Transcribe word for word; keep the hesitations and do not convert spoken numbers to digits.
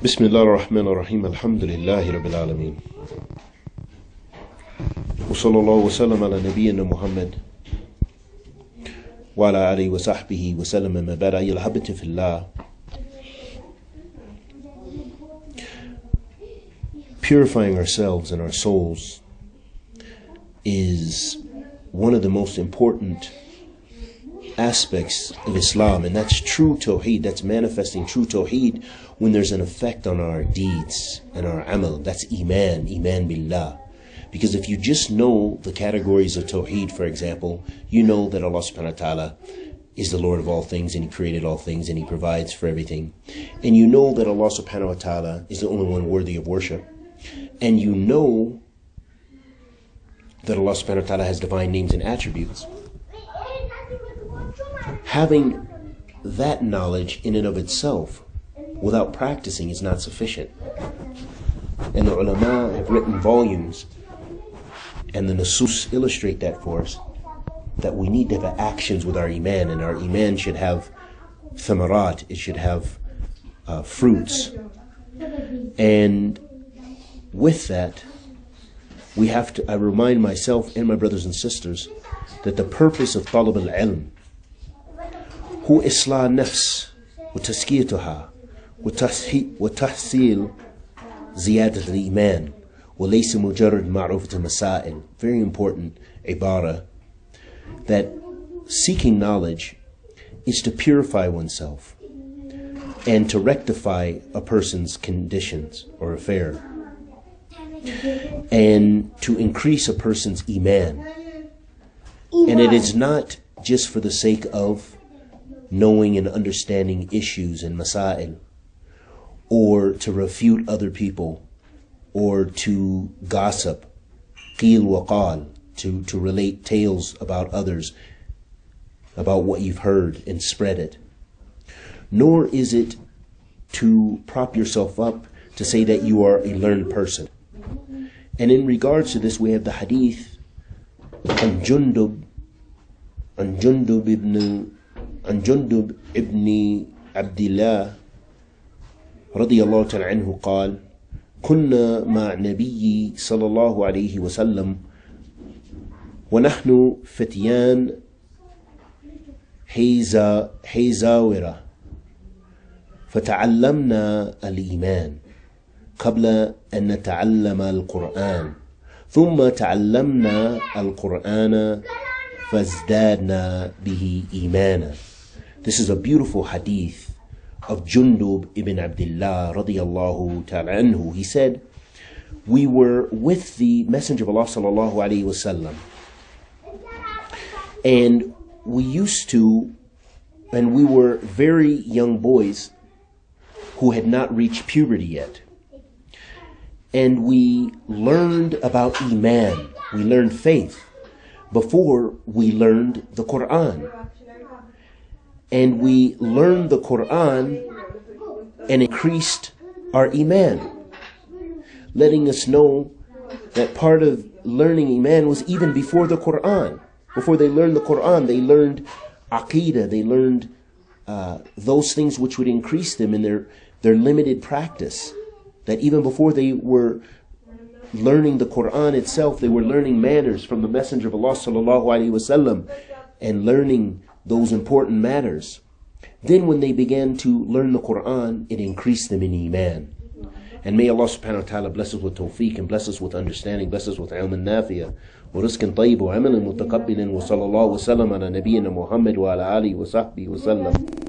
Bismillah ar-Rahman ar-Rahim, alhamdulillahi rabbil alameen. Wa sallallahu wa sallam ala nabiyyina Muhammad wa ala alihi wa sahbihi wa sallam ma bada yalhabati fillah. Purifying ourselves and our souls is one of the most important aspects of Islam, and that's true tawheed. That's manifesting true tawheed when there's an effect on our deeds and our amal. That's iman, iman billah. Because if you just know the categories of tawheed, for example, you know that Allah subhanahu wa ta'ala is the Lord of all things, and He created all things, and He provides for everything. And you know that Allah subhanahu wa ta'ala is the only one worthy of worship. And you know that Allah subhanahu wa ta'ala has divine names and attributes. Having that knowledge in and of itself without practicing is not sufficient. And the ulama have written volumes, and the nasus illustrate that for us, that we need to have actions with our iman, and our iman should have thamarat, it should have uh, fruits. And with that, we have to, I remind myself and my brothers and sisters that the purpose of talab al-ilm, هو إصلاح النفس وتزكيتها وتحصيل زيادة الإيمان وليس مجرد معرفة المسائل. Very important عبارة, that seeking knowledge is to purify oneself and to rectify a person's conditions or affair and to increase a person's iman. And it is not just for the sake of knowing and understanding issues and masail, or to refute other people, or to gossip, qil wa qal, to, to relate tales about others, about what you've heard and spread it. Nor is it to prop yourself up to say that you are a learned person. And in regards to this, we have the hadith on Jundub, on Jundub ibn عن جندب ابن عبد الله رضي الله تعالى عنه قال كنا مع نبي صلى الله عليه وسلم ونحن فتيان حيزا حيزاورة فتعلمنا الإيمان قبل أن نتعلم القرآن ثم تعلمنا القرآن فازدادنا به إيمانا. This is a beautiful hadith of Jundub ibn Abdullah radiyallahu ta'ala anhu. He said, we were with the Messenger of Allah sallallahu alayhi wa sallam, and we used to, and we were very young boys who had not reached puberty yet. And we learned about Iman, we learned faith, before we learned the Qur'an. And we learned the Qur'an and increased our iman, letting us know that part of learning iman was even before the Qur'an. Before they learned the Qur'an, they learned aqidah, they learned uh, those things which would increase them in their, their limited practice. That even before they were learning the Qur'an itself, they were learning manners from the Messenger of Allah sallallahu alaihi wasallam, and learning those important matters. Then when they began to learn the Qur'an, it increased them in iman. And may Allah subhanahu wa ta'ala bless us with tawfiq, and bless us with understanding, bless us with ilm al-nafiya, wa rizqan tayyib, wa amal al-mutakabbilin, wa sallallahu wa sallam ala nabiyyina Muhammad wa ala alihi wa sahbihi wa sallam.